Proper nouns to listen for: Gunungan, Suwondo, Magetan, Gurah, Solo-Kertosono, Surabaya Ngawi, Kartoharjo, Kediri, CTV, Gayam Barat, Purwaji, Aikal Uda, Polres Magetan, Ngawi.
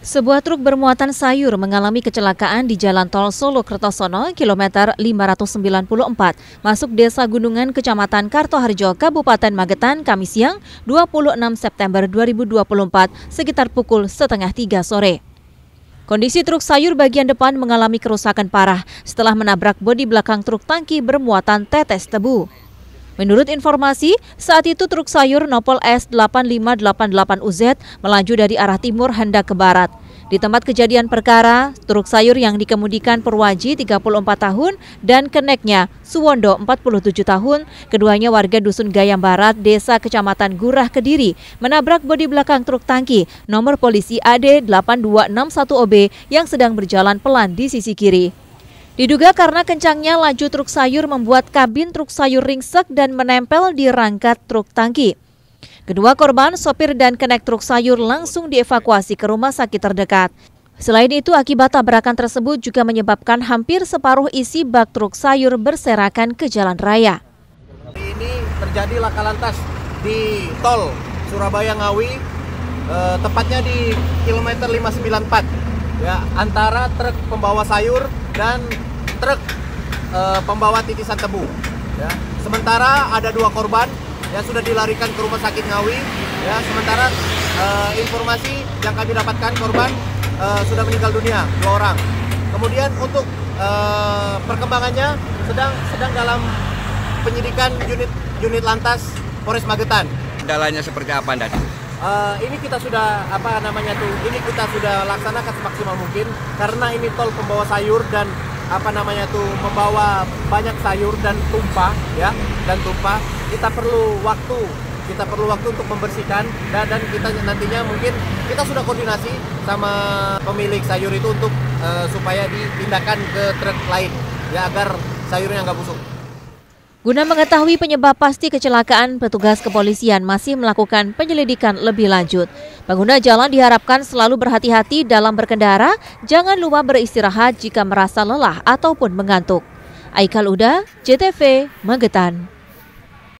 Sebuah truk bermuatan sayur mengalami kecelakaan di Jalan Tol Solo-Kertosono, kilometer 594, masuk Desa Gunungan, Kecamatan Kartoharjo, Kabupaten Magetan, Kamis siang 26 September 2024, sekitar pukul 2:30 sore. Kondisi truk sayur bagian depan mengalami kerusakan parah setelah menabrak bodi belakang truk tangki bermuatan tetes tebu. Menurut informasi, saat itu truk sayur nopol S8588UZ melaju dari arah timur hendak ke barat. Di tempat kejadian perkara, truk sayur yang dikemudikan Purwaji 34 tahun dan keneknya Suwondo 47 tahun, keduanya warga Dusun Gayam Barat, Desa Kecamatan Gurah, Kediri, menabrak bodi belakang truk tangki nomor polisi AD8261OB yang sedang berjalan pelan di sisi kiri. Diduga karena kencangnya laju truk sayur membuat kabin truk sayur ringsek dan menempel di rangka truk tangki. Kedua korban, sopir dan kenek truk sayur langsung dievakuasi ke rumah sakit terdekat. Selain itu, akibat tabrakan tersebut juga menyebabkan hampir separuh isi bak truk sayur berserakan ke jalan raya. Ini terjadi laka lantas di tol Surabaya Ngawi, tepatnya di kilometer 594, ya, antara truk pembawa sayur dan truk pembawa titisan tebu, ya. Sementara ada dua korban yang sudah dilarikan ke rumah sakit Ngawi, ya. Sementara informasi yang kami dapatkan, korban sudah meninggal dunia 2 orang. Kemudian untuk perkembangannya sedang dalam penyidikan unit lantas Polres Magetan. Kendalanya seperti apa, Anda? Ini kita sudah laksanakan semaksimal mungkin, karena ini tol pembawa sayur dan membawa banyak sayur dan tumpah, ya, kita perlu waktu untuk membersihkan, dan kita nantinya mungkin kita sudah koordinasi sama pemilik sayur itu untuk supaya dipindahkan ke truk lain, ya, agar sayurnya nggak busuk. Guna mengetahui penyebab pasti kecelakaan, petugas kepolisian masih melakukan penyelidikan lebih lanjut. Pengguna jalan diharapkan selalu berhati-hati dalam berkendara, jangan lupa beristirahat jika merasa lelah ataupun mengantuk. Aikal Uda, CTV, Magetan.